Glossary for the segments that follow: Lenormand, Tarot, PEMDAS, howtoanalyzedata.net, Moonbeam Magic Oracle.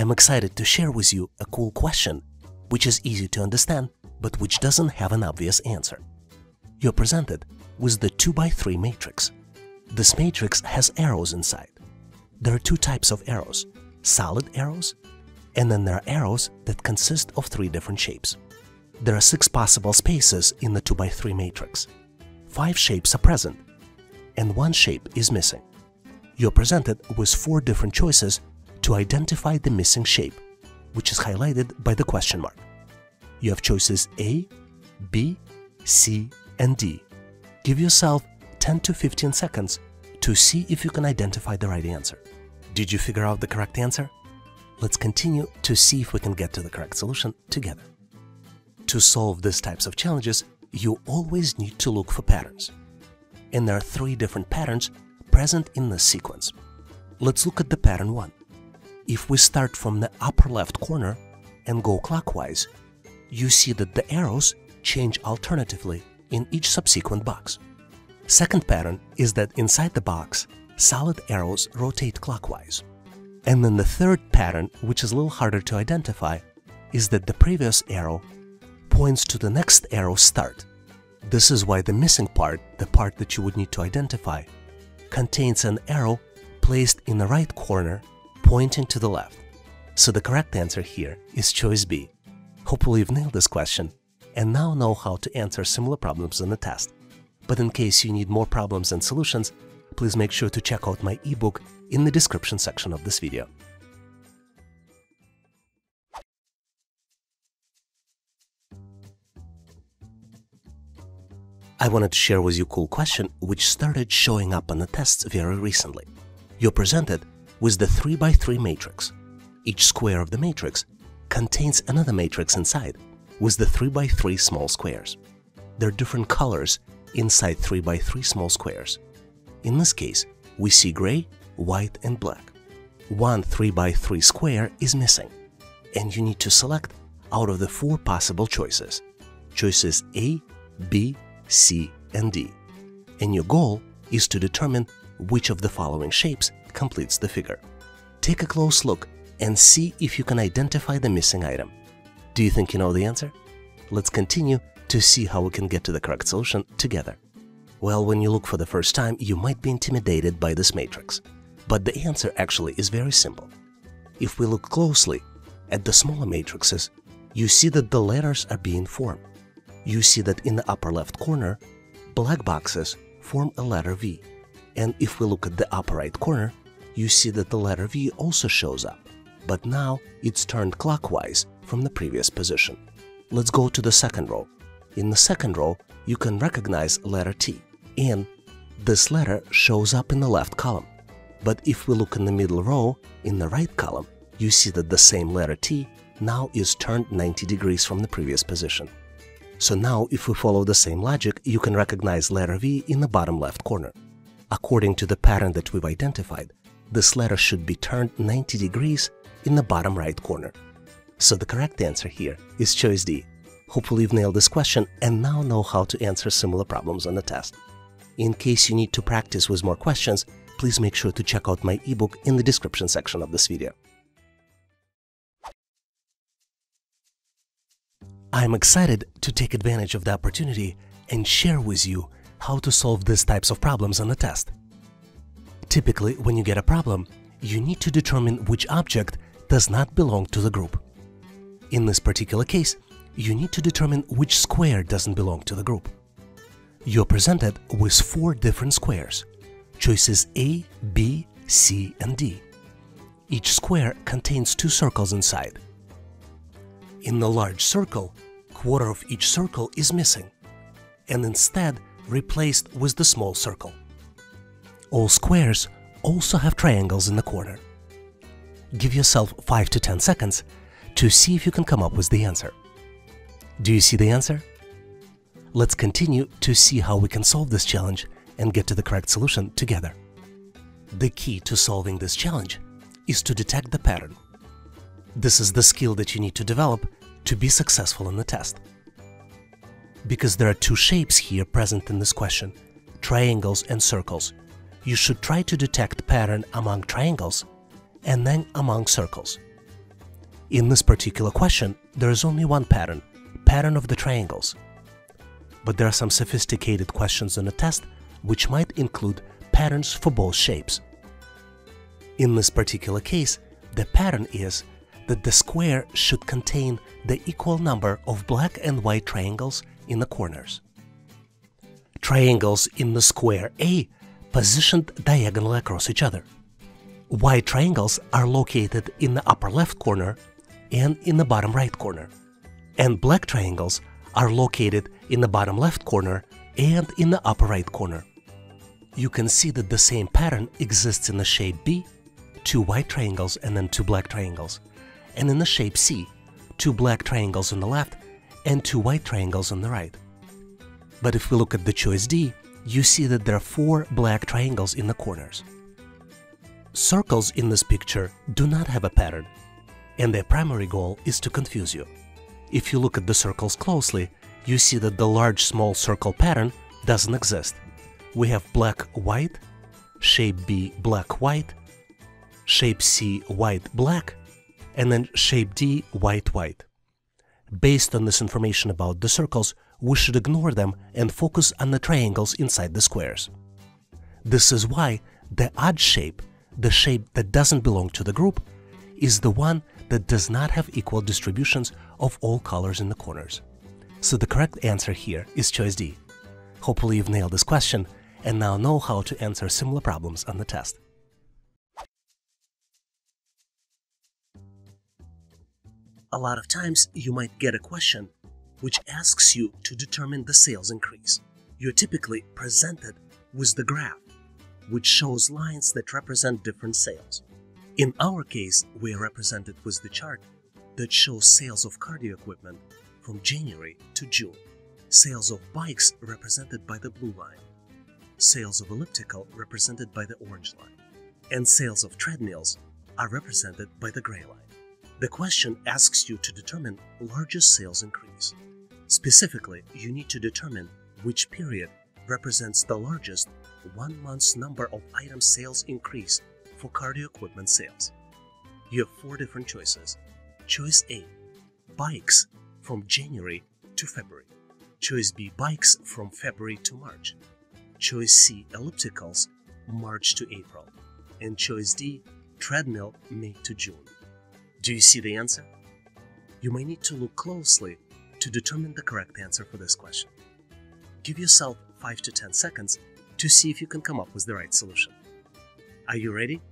I'm excited to share with you a cool question, which is easy to understand, but which doesn't have an obvious answer. You're presented with the 2x3 matrix. This matrix has arrows inside. There are two types of arrows – solid arrows, and then there are arrows that consist of three different shapes. There are 6 possible spaces in the 2x3 matrix. 5 shapes are present, and 1 shape is missing. You're presented with 4 different choices to identify the missing shape, which is highlighted by the question mark. You have choices A, B, C, and D. Give yourself 10 to 15 seconds to see if you can identify the right answer. Did you figure out the correct answer? Let's continue to see if we can get to the correct solution together. To solve these types of challenges, you always need to look for patterns. And there are 3 different patterns present in this sequence. Let's look at the pattern 1. If we start from the upper left corner and go clockwise, you see that the arrows change alternatively in each subsequent box. Second pattern is that inside the box, solid arrows rotate clockwise. And then the third pattern, which is a little harder to identify, is that the previous arrow points to the next arrow's start. This is why the missing part, the part that you would need to identify, contains an arrow placed in the right corner pointing to the left. So the correct answer here is choice B. Hopefully you've nailed this question and now know how to answer similar problems in the test. But in case you need more problems and solutions, please make sure to check out my ebook in the description section of this video. I wanted to share with you a cool question which started showing up on the tests very recently. You're presented with the 3x3 matrix. Each square of the matrix contains another matrix inside with the 3x3 small squares. There are different colors inside 3x3 small squares. In this case, we see gray, white, and black. One 3x3 square is missing, and you need to select out of the 4 possible choices. Choices A, B, C, and D. And your goal is to determine which of the following shapes completes the figure. Take a close look and see if you can identify the missing item. Do you think you know the answer? Let's continue to see how we can get to the correct solution together. Well, when you look for the first time, you might be intimidated by this matrix. But the answer actually is very simple. If we look closely at the smaller matrices, you see that the letters are being formed. You see that in the upper left corner, black boxes form a letter V. And if we look at the upper right corner, you see that the letter V also shows up, but now it's turned clockwise from the previous position. Let's go to the second row. In the second row, you can recognize letter T, and this letter shows up in the left column. But if we look in the middle row, in the right column, you see that the same letter T now is turned 90 degrees from the previous position. So now, if we follow the same logic, you can recognize letter V in the bottom left corner. According to the pattern that we've identified, this letter should be turned 90 degrees in the bottom right corner. So the correct answer here is choice D. Hopefully you've nailed this question and now know how to answer similar problems on the test. In case you need to practice with more questions, please make sure to check out my ebook in the description section of this video. I'm excited to take advantage of the opportunity and share with you how to solve these types of problems on the test. Typically, when you get a problem, you need to determine which object does not belong to the group. In this particular case, you need to determine which square doesn't belong to the group. You're presented with 4 different squares, choices A, B, C, and D. Each square contains 2 circles inside. In the large circle, 1/4 of each circle is missing and instead replaced with the small circle. All squares also have triangles in the corner. Give yourself 5 to 10 seconds to see if you can come up with the answer. Do you see the answer? Let's continue to see how we can solve this challenge and get to the correct solution together. The key to solving this challenge is to detect the pattern. This is the skill that you need to develop to be successful in the test. Because there are 2 shapes here present in this question, triangles and circles, you should try to detect pattern among triangles and then among circles. In this particular question, there is only one pattern, pattern of the triangles. But there are some sophisticated questions on a test which might include patterns for both shapes. In this particular case, the pattern is that the square should contain the equal number of black and white triangles in the corners. Triangles in the square A positioned diagonally across each other. White triangles are located in the upper left corner and in the bottom right corner, and black triangles are located in the bottom left corner and in the upper right corner. You can see that the same pattern exists in the shape B, two white triangles and then two black triangles, and in the shape C, two black triangles on the left and two white triangles on the right. But if we look at the choice D, you see that there are four black triangles in the corners. Circles in this picture do not have a pattern, and their primary goal is to confuse you. If you look at the circles closely, you see that the large small circle pattern doesn't exist. We have black-white, shape B black-white, shape C white-black, and then shape D white-white. Based on this information about the circles, we should ignore them and focus on the triangles inside the squares. This is why the odd shape, the shape that doesn't belong to the group, is the one that does not have equal distributions of all colors in the corners. So the correct answer here is choice D. Hopefully you've nailed this question and now know how to answer similar problems on the test. A lot of times you might get a question which asks you to determine the sales increase. You're typically presented with the graph, which shows lines that represent different sales. In our case, we are represented with the chart that shows sales of cardio equipment from January to June, sales of bikes represented by the blue line, sales of elliptical represented by the orange line, and sales of treadmills are represented by the gray line. The question asks you to determine largest sales increase. Specifically, you need to determine which period represents the largest one-month number of item sales increase for cardio equipment sales. You have four different choices. Choice A, bikes from January to February. Choice B, bikes from February to March. Choice C, ellipticals, March to April. And choice D, treadmill, May to June. Do you see the answer? You may need to look closely to determine the correct answer for this question. Give yourself 5 to 10 seconds to see if you can come up with the right solution. Are you ready?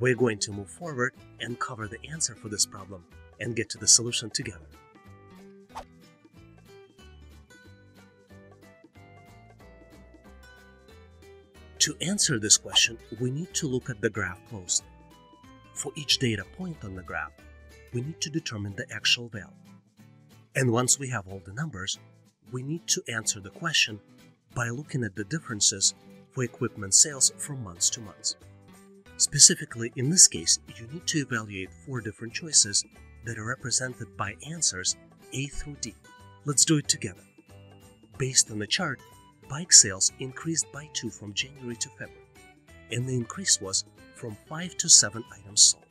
We're going to move forward and cover the answer for this problem and get to the solution together. To answer this question, we need to look at the graph closely. For each data point on the graph, we need to determine the actual value. And once we have all the numbers, we need to answer the question by looking at the differences for equipment sales from month to month. Specifically, in this case, you need to evaluate four different choices that are represented by answers A through D. Let's do it together. Based on the chart, bike sales increased by 2 from January to February, and the increase was from 5 to 7 items sold.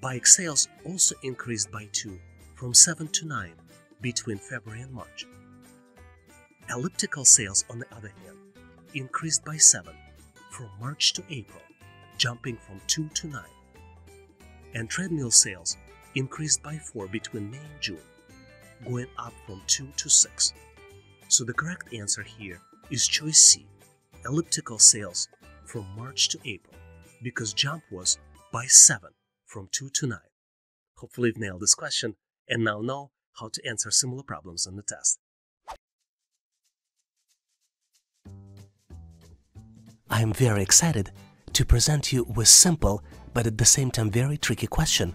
Bike sales also increased by 2 from 7 to 9 between February and March. Elliptical sales, on the other hand, increased by 7 from March to April, jumping from 2 to 9. And treadmill sales increased by 4 between May and June, going up from 2 to 6. So the correct answer here is choice C, elliptical sales from March to April, because jump was by 7 from 2 to 9. Hopefully you've nailed this question and now know how to answer similar problems on the test. I am very excited to present you with simple, but at the same time very tricky question,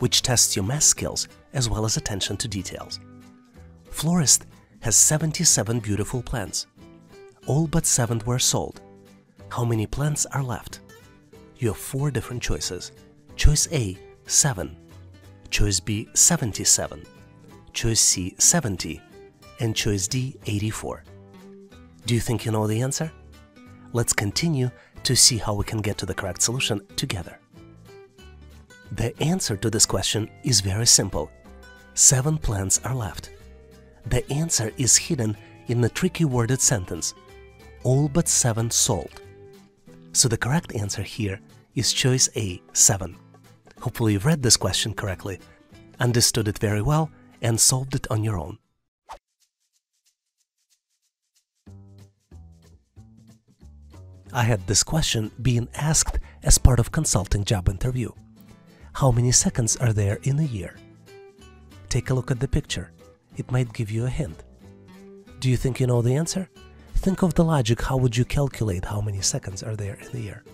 which tests your math skills as well as attention to details. Florist has 77 beautiful plants. All but 7 were sold. How many plants are left? You have four different choices. Choice A, 7. Choice B, 77. Choice C, 70. And choice D, 84. Do you think you know the answer? Let's continue to see how we can get to the correct solution together. The answer to this question is very simple. 7 plants are left. The answer is hidden in the tricky worded sentence, all but 7 sold. So the correct answer here is choice A, 7. Hopefully you've read this question correctly, understood it very well, and solved it on your own. I had this question being asked as part of consulting job interview. How many seconds are there in a year? Take a look at the picture. It might give you a hint. Do you think you know the answer? Think of the logic. How would you calculate how many seconds are there in a year?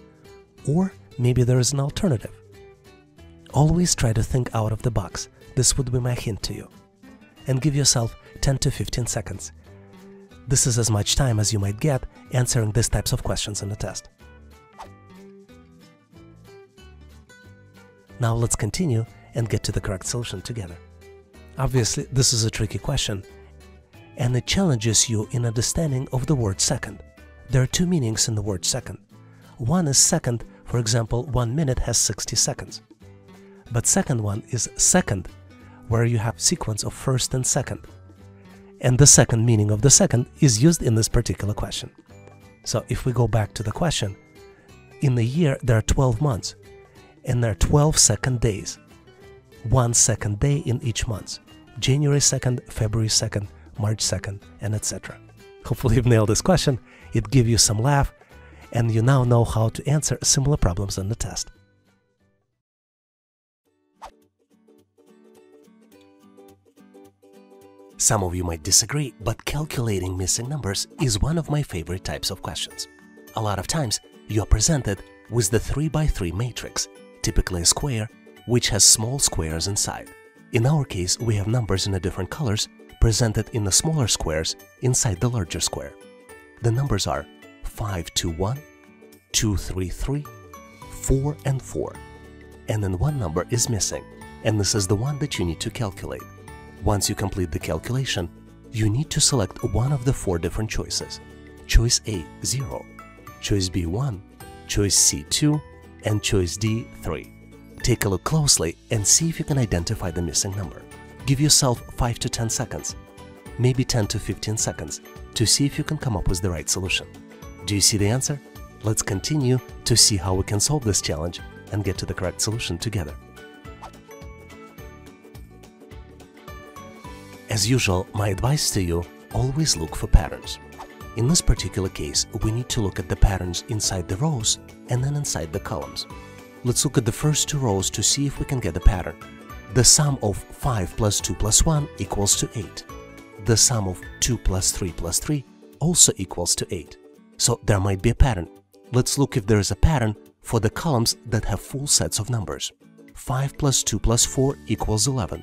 Or maybe there is an alternative. Always try to think out of the box. This would be my hint to you. And give yourself 10 to 15 seconds. This is as much time as you might get answering these types of questions in the test. Now let's continue and get to the correct solution together. Obviously, this is a tricky question, and it challenges you in understanding of the word second. There are 2 meanings in the word second. One is second, for example, 1 minute has 60 seconds. But second one is second, where you have sequence of first and second. And the second meaning of the second is used in this particular question. So if we go back to the question, in the year there are 12 months. And there are 12 second days, 1 second day in each month, January 2nd, February 2nd, March 2nd, and etc. Hopefully you've nailed this question, it gave you some laugh, and you now know how to answer similar problems in the test. Some of you might disagree, but calculating missing numbers is one of my favorite types of questions. A lot of times you are presented with the 3x3 matrix, typically a square, which has small squares inside. In our case, we have numbers in the different colors presented in the smaller squares inside the larger square. The numbers are 5, 2, 1, 2, 3, 3, 4, and 4. And then one number is missing, and this is the one that you need to calculate. Once you complete the calculation, you need to select one of the 4 different choices. Choice A, 0, choice B, 1, choice C, 2, and choice D, 3. Take a look closely and see if you can identify the missing number. Give yourself 5 to 10 seconds, maybe 10 to 15 seconds, to see if you can come up with the right solution. Do you see the answer? Let's continue to see how we can solve this challenge and get to the correct solution together. As usual, my advice to you, always look for patterns. In this particular case, we need to look at the patterns inside the rows and then inside the columns. Let's look at the first 2 rows to see if we can get a pattern. The sum of 5 plus 2 plus 1 equals to 8. The sum of 2 plus 3 also equals to 8. So there might be a pattern. Let's look if there is a pattern for the columns that have full sets of numbers. 5 plus 2 plus 4 equals 11.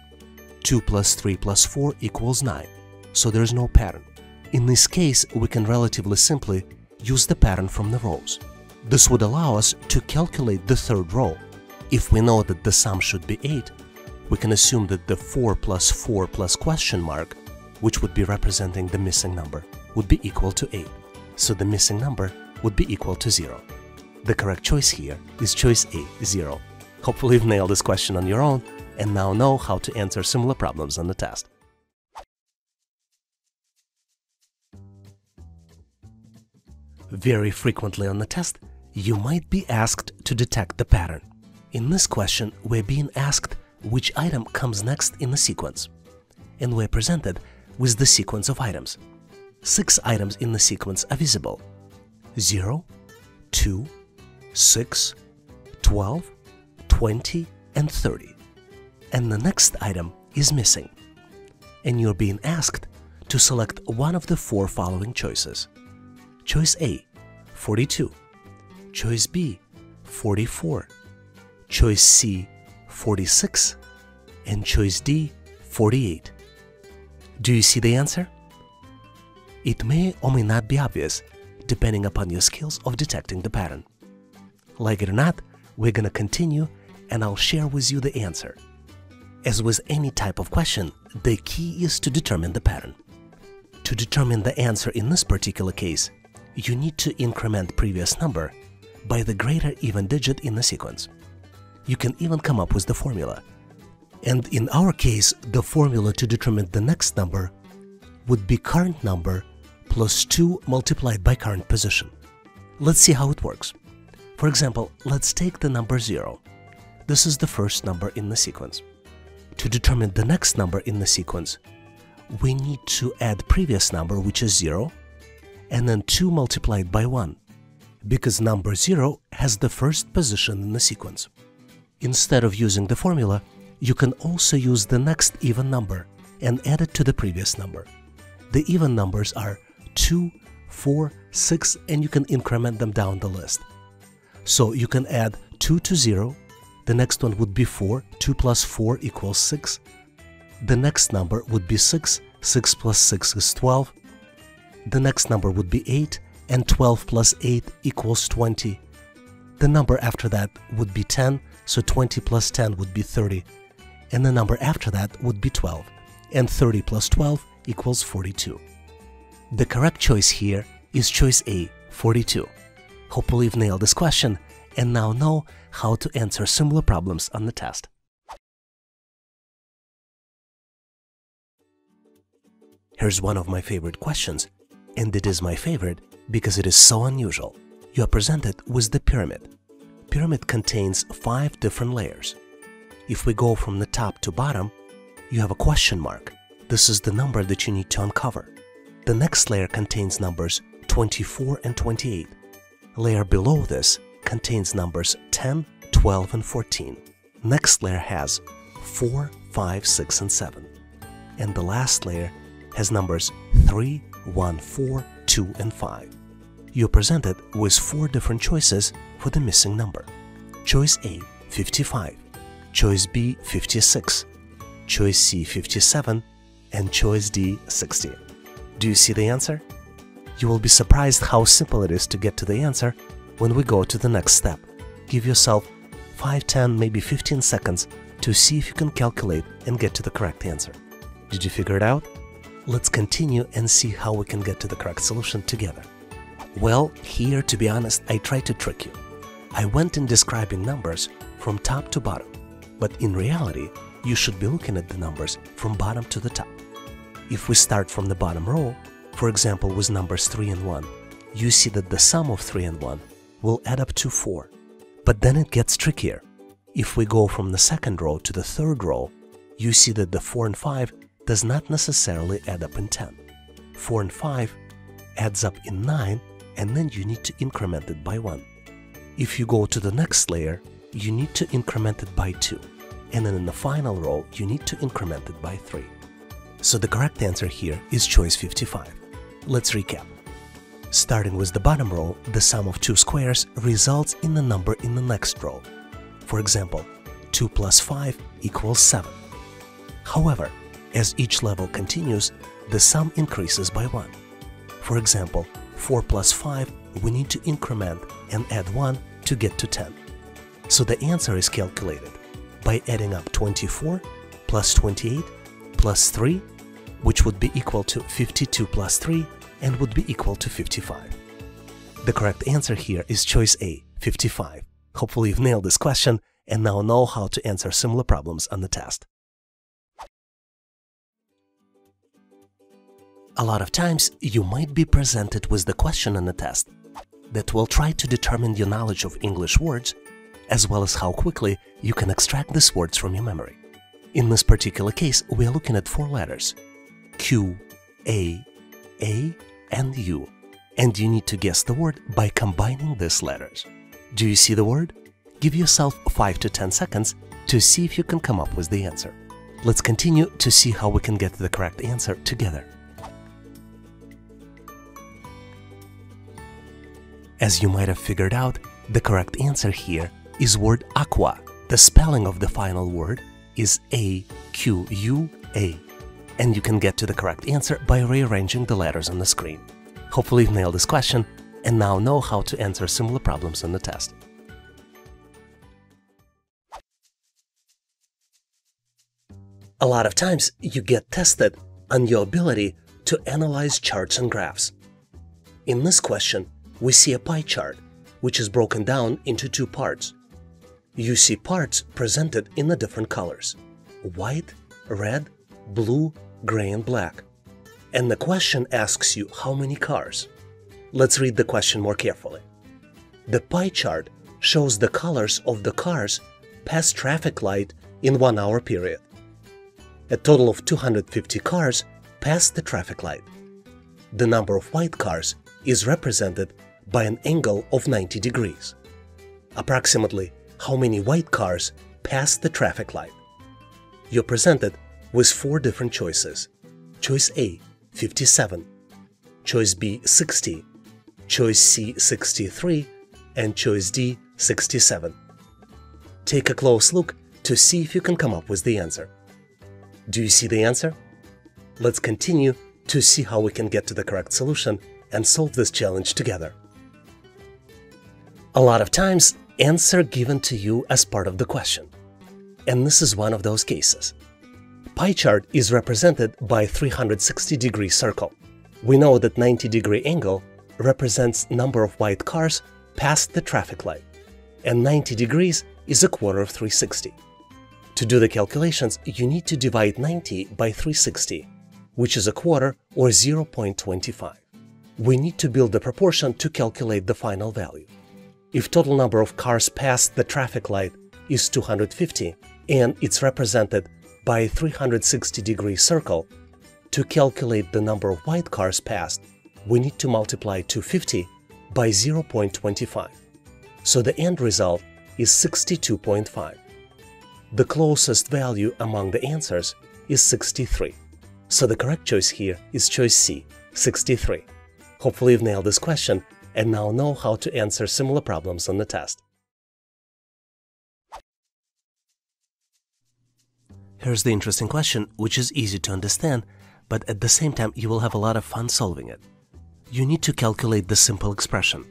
2 plus 3 plus 4 equals 9. So there is no pattern. In this case, we can relatively simply use the pattern from the rows. This would allow us to calculate the 3rd row. If we know that the sum should be 8, we can assume that the 4 plus question mark, which would be representing the missing number, would be equal to 8. So the missing number would be equal to 0. The correct choice here is choice A, 0. Hopefully you've nailed this question on your own and now know how to answer similar problems on the test. Very frequently on the test, you might be asked to detect the pattern. In this question, we're being asked which item comes next in the sequence. And we're presented with the sequence of items. 6 items in the sequence are visible. 0, 2, 6, 12, 20, and 30. And the next item is missing. And you're being asked to select one of the 4 following choices. Choice A, 42, choice B, 44, choice C, 46, and choice D, 48. Do you see the answer? It may or may not be obvious, depending upon your skills of detecting the pattern. Like it or not, we're gonna continue and I'll share with you the answer. As with any type of question, the key is to determine the pattern. To determine the answer in this particular case, you need to increment previous number by the greater even digit in the sequence. You can even come up with the formula. And in our case, the formula to determine the next number would be current number plus 2 multiplied by current position. Let's see how it works. For example, let's take the number 0. This is the first number in the sequence. To determine the next number in the sequence, we need to add previous number, which is 0, and then 2 multiplied by 1, because number 0 has the first position in the sequence. Instead of using the formula, you can also use the next even number and add it to the previous number. The even numbers are 2, 4, 6, and you can increment them down the list. So you can add 2 to 0, the next one would be 4, 2 plus 4 equals 6, the next number would be 6, 6 plus 6 is 12, the next number would be 8, and 12 plus 8 equals 20. The number after that would be 10, so 20 plus 10 would be 30, and the number after that would be 12, and 30 plus 12 equals 42. The correct choice here is choice A, 42. Hopefully you've nailed this question and now know how to answer similar problems on the test. Here's one of my favorite questions, and it is my favorite because it is so unusual. You are presented with the pyramid. Pyramid contains 5 different layers. If we go from the top to bottom, you have a question mark. This is the number that you need to uncover. The next layer contains numbers 24 and 28. Layer below this contains numbers 10, 12, and 14. Next layer has 4, 5, 6, and 7. And the last layer has numbers 3, 1, 4, 2, and 5. You're presented with 4 different choices for the missing number. Choice A, 55. Choice B, 56. Choice C, 57. And choice D, 60. Do you see the answer? You will be surprised how simple it is to get to the answer when we go to the next step. Give yourself 5, 10, maybe 15 seconds to see if you can calculate and get to the correct answer. Did you figure it out? Let's continue and see how we can get to the correct solution together. Well, here, to be honest, I tried to trick you. I went in describing numbers from top to bottom, but in reality, you should be looking at the numbers from bottom to the top. If we start from the bottom row, for example, with numbers 3 and 1, you see that the sum of 3 and 1 will add up to 4. But then it gets trickier. If we go from the second row to the third row, you see that the 4 and 5 does not necessarily add up in 10. 4 and 5 adds up in 9, and then you need to increment it by 1. If you go to the next layer, you need to increment it by 2. And then in the final row, you need to increment it by 3. So the correct answer here is choice 55. Let's recap. Starting with the bottom row, the sum of 2 squares results in the number in the next row. For example, 2 plus 5 equals 7. However, as each level continues, the sum increases by 1. For example, 4 plus 5, we need to increment and add 1 to get to 10. So the answer is calculated by adding up 24 plus 28 plus 3, which would be equal to 52 plus 3 and would be equal to 55. The correct answer here is choice A, 55. Hopefully you've nailed this question and now know how to answer similar problems on the test. A lot of times, you might be presented with the question on the test that will try to determine your knowledge of English words, as well as how quickly you can extract these words from your memory. In this particular case, we are looking at 4 letters, Q, A, and U, and you need to guess the word by combining these letters. Do you see the word? Give yourself 5 to 10 seconds to see if you can come up with the answer. Let's continue to see how we can get to the correct answer together. As you might have figured out, the correct answer here is word aqua. The spelling of the final word is A-Q-U-A. And you can get to the correct answer by rearranging the letters on the screen. Hopefully you've nailed this question and now know how to answer similar problems on the test. A lot of times you get tested on your ability to analyze charts and graphs. In this question, we see a pie chart, which is broken down into 2 parts. you see parts presented in the different colors – white, red, blue, gray and black. And the question asks you how many cars. Let's read the question more carefully. The pie chart shows the colors of the cars past traffic light in 1 hour period. A total of 250 cars passed the traffic light. The number of white cars is represented by an angle of 90 degrees. Approximately how many white cars passed the traffic light? You're presented with four different choices. Choice A, 57, choice B, 60, choice C, 63, and choice D, 67. Take a close look to see if you can come up with the answer. Do you see the answer? Let's continue to see how we can get to the correct solution and solve this challenge together. A lot of times, answer given to you as part of the question. And this is one of those cases. Pie chart is represented by a 360-degree circle. We know that 90-degree angle represents number of white cars past the traffic light, and 90 degrees is a quarter of 360. To do the calculations, you need to divide 90 by 360, which is a quarter or 0.25. We need to build the proportion to calculate the final value. If total number of cars past the traffic light is 250 and it's represented by a 360-degree circle, to calculate the number of white cars passed, we need to multiply 250 by 0.25. So the end result is 62.5. The closest value among the answers is 63. So the correct choice here is choice C, 63. Hopefully you've nailed this question and now know how to answer similar problems on the test. Here's the interesting question, which is easy to understand, but at the same time you will have a lot of fun solving it. You need to calculate the simple expression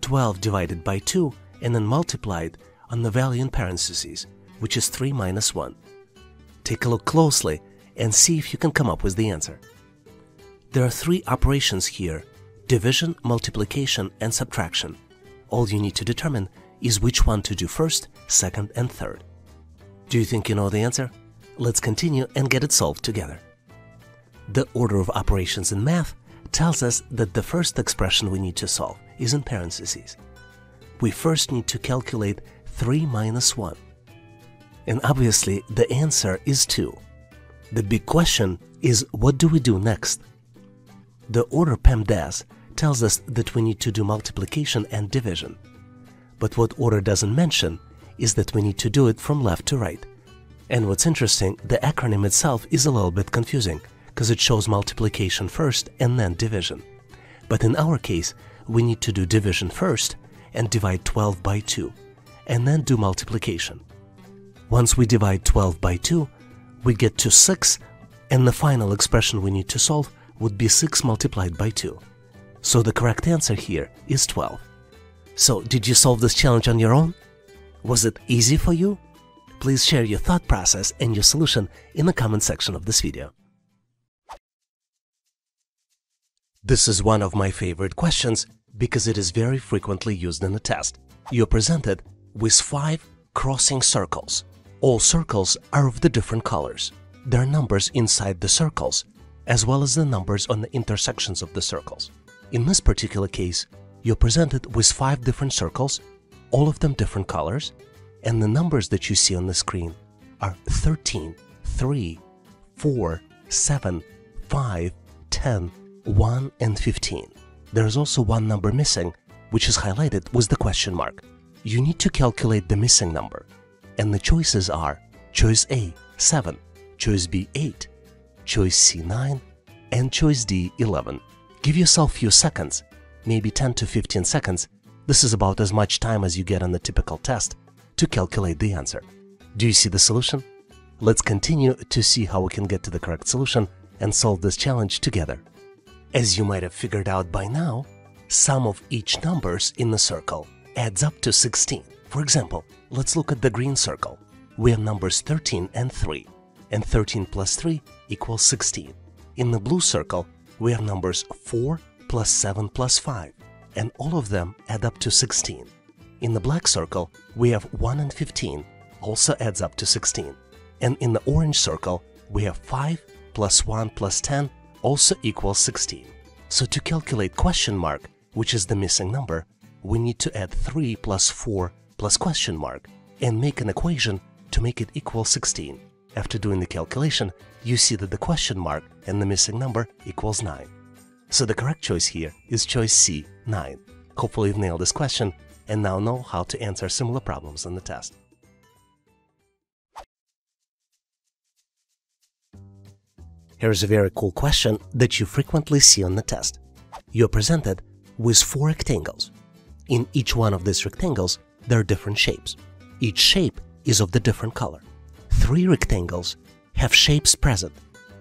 12 divided by 2 and then multiply it on the value in parentheses, which is 3 minus 1. Take a look closely and see if you can come up with the answer. There are three operations here: division, multiplication, and subtraction. All you need to determine is which one to do first, second, and third. Do you think you know the answer? Let's continue and get it solved together. The order of operations in math tells us that the first expression we need to solve is in parentheses. We first need to calculate 3 minus 1. And obviously, the answer is 2. The big question is, what do we do next? The order PEMDAS tells us that we need to do multiplication and division. But what order doesn't mention is that we need to do it from left to right. And what's interesting, the acronym itself is a little bit confusing, because it shows multiplication first and then division. But in our case, we need to do division first and divide 12 by 2, and then do multiplication. Once we divide 12 by 2, we get to 6, and the final expression we need to solve would be 6 multiplied by 2. So the correct answer here is 12. So, did you solve this challenge on your own? Was it easy for you? Please share your thought process and your solution in the comment section of this video. This is one of my favorite questions because it is very frequently used in the test. You're presented with 5 crossing circles. All circles are of the different colors. There are numbers inside the circles, as well as the numbers on the intersections of the circles. In this particular case, you're presented with 5 different circles, all of them different colors, and the numbers that you see on the screen are 13, 3, 4, 7, 5, 10, 1 and 15. There is also one number missing, which is highlighted with the question mark. You need to calculate the missing number, and the choices are choice A, 7, choice B, 8, choice C, 9, and choice D, 11. Give yourself a few seconds, maybe 10 to 15 seconds. This is about as much time as you get on the typical test to calculate the answer. Do you see the solution? Let's continue to see how we can get to the correct solution and solve this challenge together. As you might have figured out by now, sum of each numbers in the circle adds up to 16. For example, let's look at the green circle. We have numbers 13 and 3, and 13 plus 3 equals 16. In the blue circle, we have numbers 4 plus 7 plus 5, and all of them add up to 16. In the black circle, we have 1 and 15, also adds up to 16. And in the orange circle, we have 5 plus 1 plus 10, also equals 16. So to calculate question mark, which is the missing number, we need to add 3 plus 4 plus question mark and make an equation to make it equal 16. After doing the calculation, you see that the question mark and the missing number equals 9. So the correct choice here is choice C, 9. Hopefully you've nailed this question and now know how to answer similar problems in the test. Here's a very cool question that you frequently see on the test. You're presented with 4 rectangles. In each one of these rectangles, there are different shapes. Each shape is of the different color. 3 rectangles have shapes present,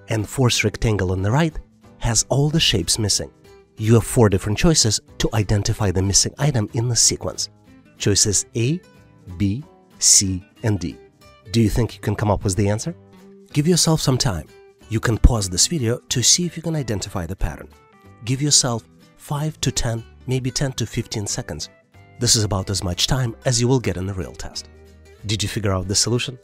and 4th rectangle on the right has all the shapes missing. You have 4 different choices to identify the missing item in the sequence. Choices A, B, C, and D. Do you think you can come up with the answer? Give yourself some time. You can pause this video to see if you can identify the pattern. Give yourself 5 to 10, maybe 10 to 15 seconds. This is about as much time as you will get in the real test. Did you figure out the solution?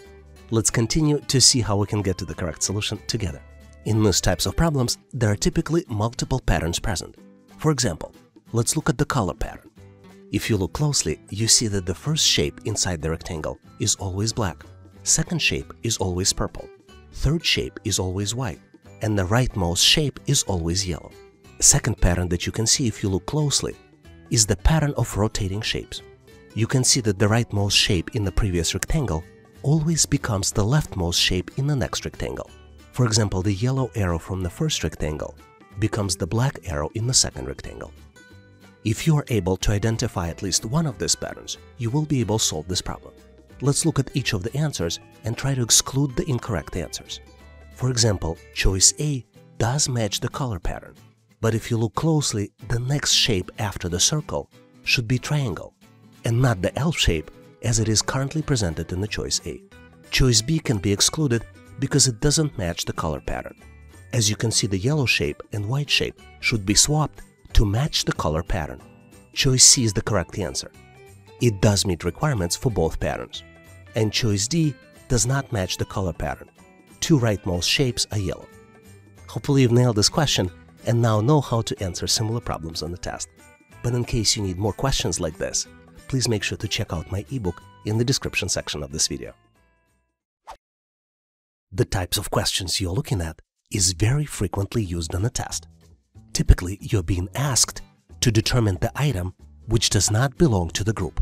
Let's continue to see how we can get to the correct solution together. In most types of problems, there are typically multiple patterns present. For example, let's look at the color pattern. If you look closely, you see that the first shape inside the rectangle is always black, second shape is always purple, third shape is always white, and the rightmost shape is always yellow. Second pattern that you can see if you look closely is the pattern of rotating shapes. You can see that the rightmost shape in the previous rectangle always becomes the leftmost shape in the next rectangle. For example, the yellow arrow from the first rectangle becomes the black arrow in the second rectangle. If you are able to identify at least one of these patterns, you will be able to solve this problem. Let's look at each of the answers and try to exclude the incorrect answers. For example, choice A does match the color pattern. But if you look closely, the next shape after the circle should be triangle and not the L shape as it is currently presented in the choice A. Choice B can be excluded because it doesn't match the color pattern. As you can see, the yellow shape and white shape should be swapped to match the color pattern. Choice C is the correct answer. It does meet requirements for both patterns. And choice D does not match the color pattern. 2 rightmost shapes are yellow. Hopefully you've nailed this question and now know how to answer similar problems on the test. But in case you need more questions like this, please make sure to check out my ebook in the description section of this video. The types of questions you're looking at is very frequently used on a test. Typically, you're being asked to determine the item which does not belong to the group.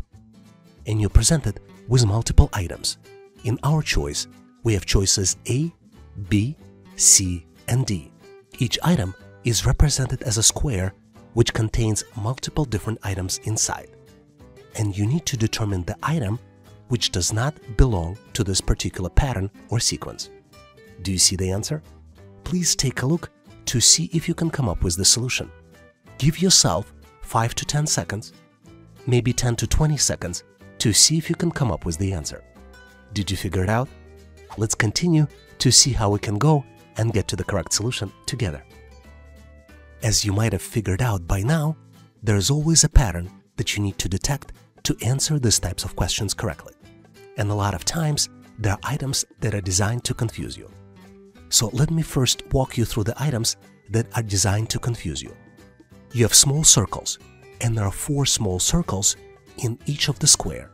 And you're presented with multiple items. In our choice, we have choices A, B, C, and D. Each item is represented as a square which contains multiple different items inside. And you need to determine the item which does not belong to this particular pattern or sequence. Do you see the answer? Please take a look to see if you can come up with the solution. Give yourself 5 to 10 seconds, maybe 10 to 20 seconds to see if you can come up with the answer. Did you figure it out? Let's continue to see how we can go and get to the correct solution together. As you might have figured out by now, there is always a pattern that you need to detect to answer these types of questions correctly. And a lot of times, there are items that are designed to confuse you. So let me first walk you through the items that are designed to confuse you. You have small circles, and there are 4 small circles in each of the square.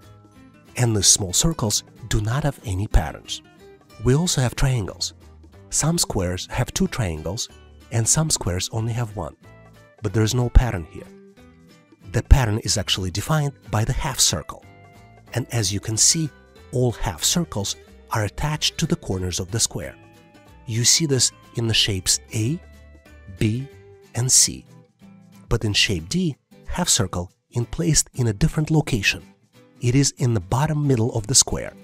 And these small circles do not have any patterns. We also have triangles. Some squares have 2 triangles, and some squares only have 1, but there is no pattern here. The pattern is actually defined by the half circle. And as you can see, all half circles are attached to the corners of the square. You see this in the shapes A, B, and C. But in shape D, half circle is placed in a different location. It is in the bottom middle of the square.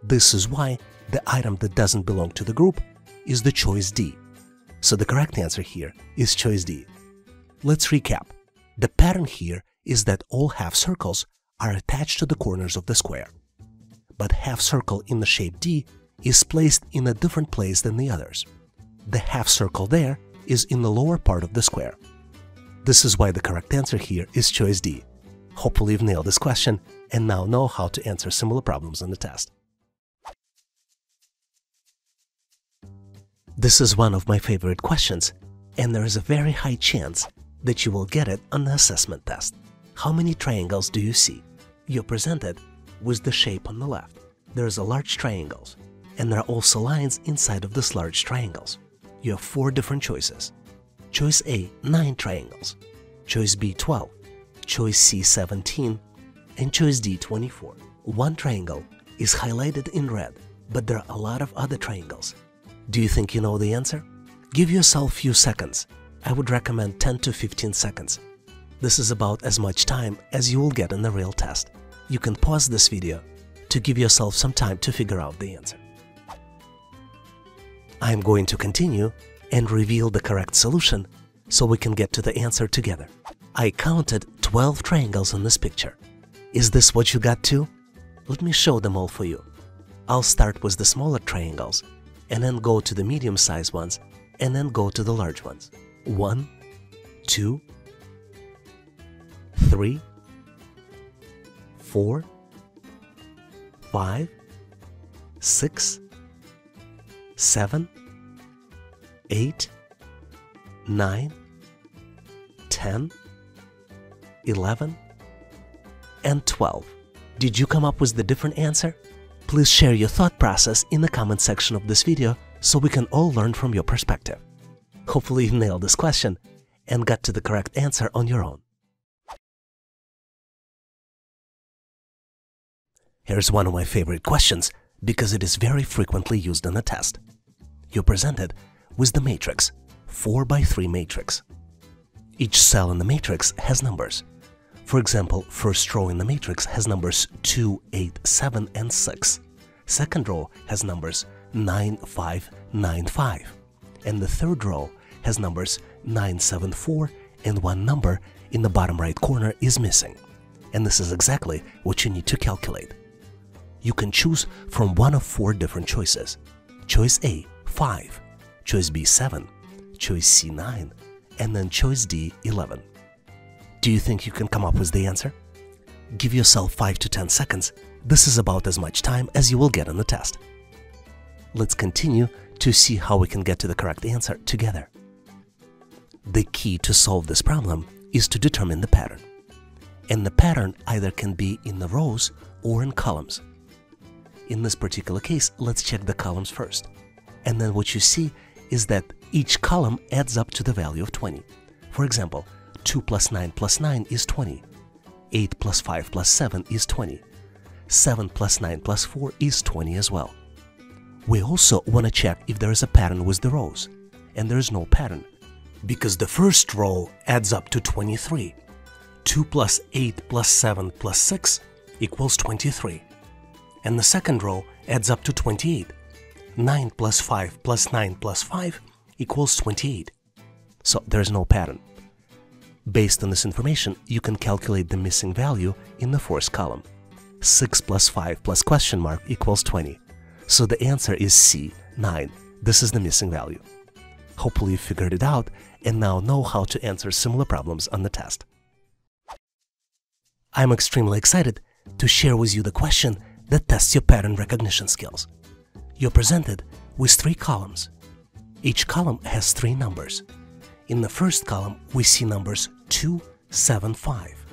This is why the item that doesn't belong to the group is the choice D. So the correct answer here is choice D. Let's recap. The pattern here is that all half circles are attached to the corners of the square. But half circle in the shape D is placed in a different place than the others. The half circle there is in the lower part of the square. This is why the correct answer here is choice D. Hopefully you've nailed this question and now know how to answer similar problems in the test. This is one of my favorite questions, and there is a very high chance that you will get it on the assessment test. How many triangles do you see? You're presented with the shape on the left. There's a large triangles, and there are also lines inside of this large triangles. You have four different choices. Choice A, 9 triangles. Choice B, 12. Choice C, 17. And choice D, 24. One triangle is highlighted in red, but there are a lot of other triangles. Do you think you know the answer? Give yourself a few seconds. I would recommend 10 to 15 seconds. This is about as much time as you will get in the real test. You can pause this video to give yourself some time to figure out the answer. I am going to continue and reveal the correct solution so we can get to the answer together. I counted 12 triangles in this picture. Is this what you got too? Let me show them all for you. I'll start with the smaller triangles and then go to the medium-sized ones and then go to the large ones. 1, 2, 3, 4, 5, 6, 7, 8, 9, 10, 11, and 12. Did you come up with the different answer? Please share your thought process in the comment section of this video so we can all learn from your perspective. Hopefully you nailed this question and got to the correct answer on your own. Here's one of my favorite questions because it is very frequently used in a test. You're presented with the matrix, 4x3 matrix. Each cell in the matrix has numbers. For example, first row in the matrix has numbers 2, 8, 7, and 6. Second row has numbers 9, 5, 9, 5. And the third row has numbers 9, 7, 4, and one number in the bottom right corner is missing. And this is exactly what you need to calculate. You can choose from one of four different choices. Choice A, 5, choice B, 7, choice C, 9, and then choice D, 11. Do you think you can come up with the answer? Give yourself 5 to 10 seconds. This is about as much time as you will get on the test. Let's continue to see how we can get to the correct answer together. The key to solve this problem is to determine the pattern. And the pattern either can be in the rows or in columns. In this particular case, let's check the columns first. And then what you see is that each column adds up to the value of 20. For example, 2 plus 9 is 20. 8 plus 5 plus 7 is 20. 7 plus 9 plus 4 is 20 as well. We also want to check if there is a pattern with the rows. And there is no pattern, because the first row adds up to 23. 2 plus 8 plus 7 plus 6 equals 23. And the second row adds up to 28. 9 plus 5 plus 9 plus 5 equals 28. So there is no pattern. Based on this information, you can calculate the missing value in the fourth column. 6 plus 5 plus question mark equals 20. So the answer is C, 9. This is the missing value. Hopefully you figured it out and now know how to answer similar problems on the test. I'm extremely excited to share with you the question that tests your pattern recognition skills. You're presented with 3 columns. Each column has 3 numbers. In the first column, we see numbers 2, 7, 5.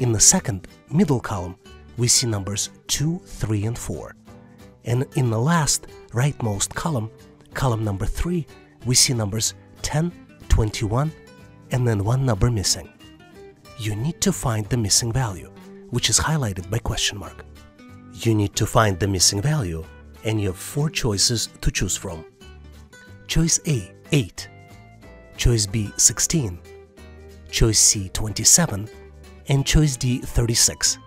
In the second, middle column, we see numbers 2, 3, and 4. And in the last, rightmost column, column number 3, we see numbers 10, 21, and then one number missing. You need to find the missing value, which is highlighted by question mark. You need to find the missing value, and you have 4 choices to choose from. Choice A, 8. Choice B, 16. Choice C, 27. And choice D, 36.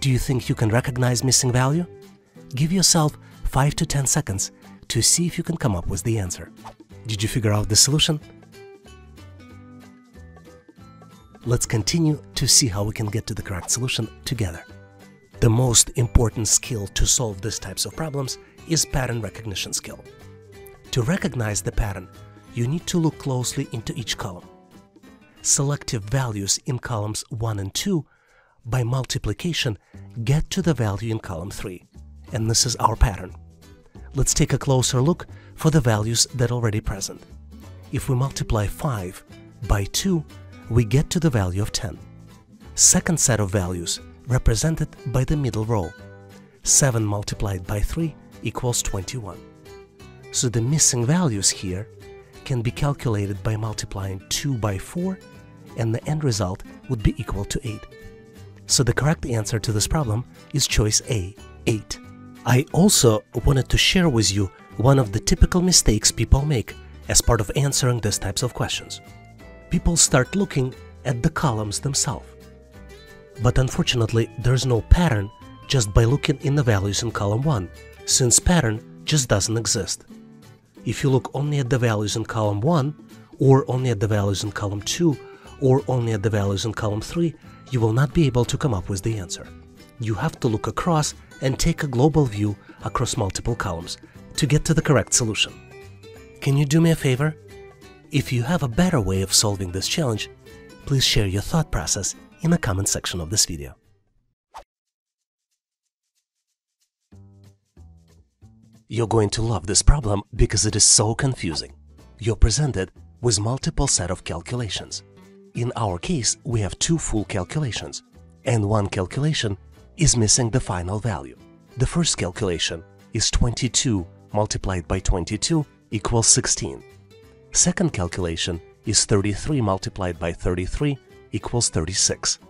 Do you think you can recognize missing value? Give yourself 5 to 10 seconds to see if you can come up with the answer. Did you figure out the solution? Let's continue to see how we can get to the correct solution together. The most important skill to solve these types of problems is pattern recognition skill. To recognize the pattern, you need to look closely into each column. Selective values in columns 1 and 2 by multiplication, get to the value in column 3. And this is our pattern. Let's take a closer look for the values that are already present. If we multiply 5 by 2, we get to the value of 10. Second set of values represented by the middle row. 7 multiplied by 3 equals 21. So the missing values here can be calculated by multiplying 2 by 4, and the end result would be equal to 8. So the correct answer to this problem is choice A, 8. I also wanted to share with you one of the typical mistakes people make as part of answering these types of questions. People start looking at the columns themselves. But unfortunately, there's no pattern just by looking in the values in column 1, since pattern just doesn't exist. If you look only at the values in column 1, or only at the values in column 2, or only at the values in column 3, you will not be able to come up with the answer. You have to look across and take a global view across multiple columns to get to the correct solution. Can you do me a favor? If you have a better way of solving this challenge, please share your thought process in the comment section of this video. You're going to love this problem because it is so confusing. You're presented with multiple set of calculations. In our case, we have two full calculations, and one calculation is missing the final value. The first calculation is 22 multiplied by 22 equals 16. Second calculation is 33 multiplied by 33 equals 36.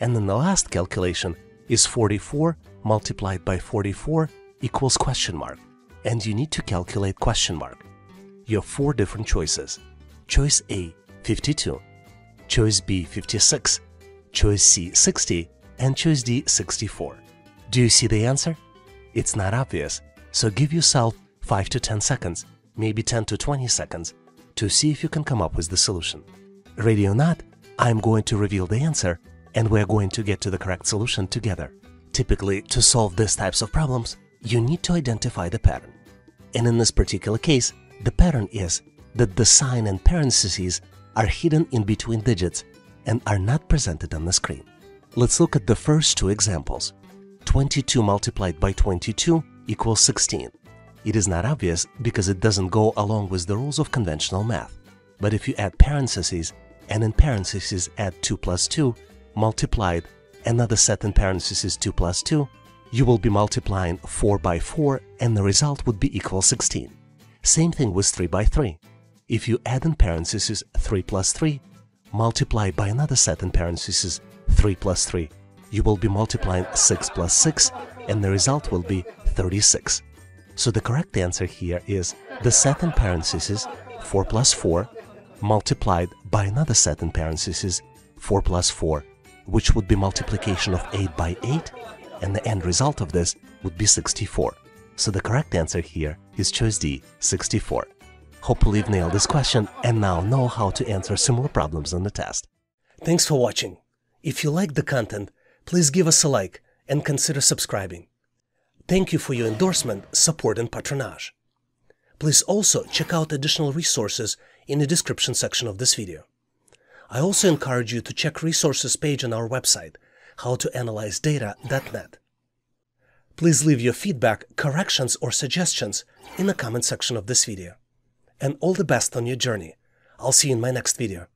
And then the last calculation is 44 multiplied by 44 equals question mark. And you need to calculate question mark. You have four different choices. Choice A, 52. Choice B, 56. Choice C, 60. And choice D, 64. Do you see the answer? It's not obvious, so give yourself 5 to 10 seconds, maybe 10 to 20 seconds, to see if you can come up with the solution. Ready or not, I'm going to reveal the answer, and we're going to get to the correct solution together. Typically, to solve these types of problems, you need to identify the pattern. And in this particular case, the pattern is that the sign and parentheses are hidden in between digits and are not presented on the screen. Let's look at the first two examples. 22 multiplied by 22 equals 16. It is not obvious because it doesn't go along with the rules of conventional math. But if you add parentheses, and in parentheses add 2 plus 2, multiplied another set in parentheses 2 plus 2, you will be multiplying 4 by 4, and the result would be equal 16. Same thing with 3 by 3. If you add in parentheses 3 plus 3, multiply by another set in parentheses 3 plus 3, you will be multiplying 6 plus 6, and the result will be 36. So the correct answer here is the set in parentheses 4 plus 4 multiplied by another set in parentheses 4 plus 4, which would be multiplication of 8 by 8, and the end result of this would be 64. So the correct answer here is choice D, 64. Hopefully you've nailed this question and now know how to answer similar problems on the test. Thanks for watching. If you like the content, please give us a like and consider subscribing. Thank you for your endorsement, support, and patronage. Please also check out additional resources in the description section of this video. I also encourage you to check resources page on our website, howtoanalyzedata.net. Please leave your feedback, corrections, or suggestions in the comment section of this video. And all the best on your journey. I'll see you in my next video.